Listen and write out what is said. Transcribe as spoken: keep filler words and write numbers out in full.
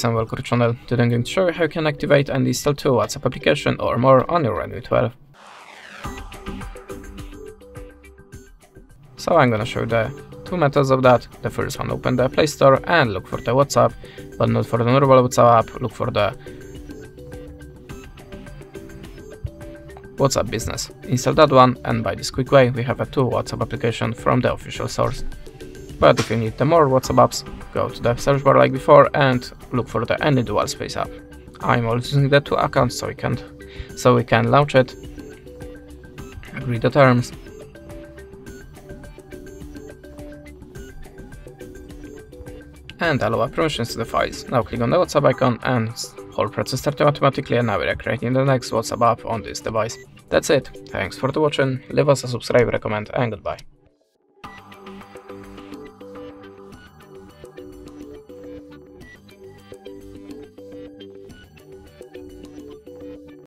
Samuel Korczonel. Today I'm going to show you how you can activate and install two WhatsApp application or more on your Redmi twelve. So I'm gonna show you the two methods of that. The first one, open the Play Store and look for the WhatsApp, but not for the normal WhatsApp app, look for the WhatsApp Business. Install that one, and by this quick way we have a two WhatsApp application from the official source. But if you need the more WhatsApp apps, go to the search bar like before and look for the Any Dual Space app. I'm always using the two accounts so we can, so we can launch it, agree the terms, and allow permissions to the files. Now click on the WhatsApp icon and whole process started automatically, and now we are creating the next WhatsApp app on this device. That's it. Thanks for watching, leave us a subscribe, recommend, and goodbye.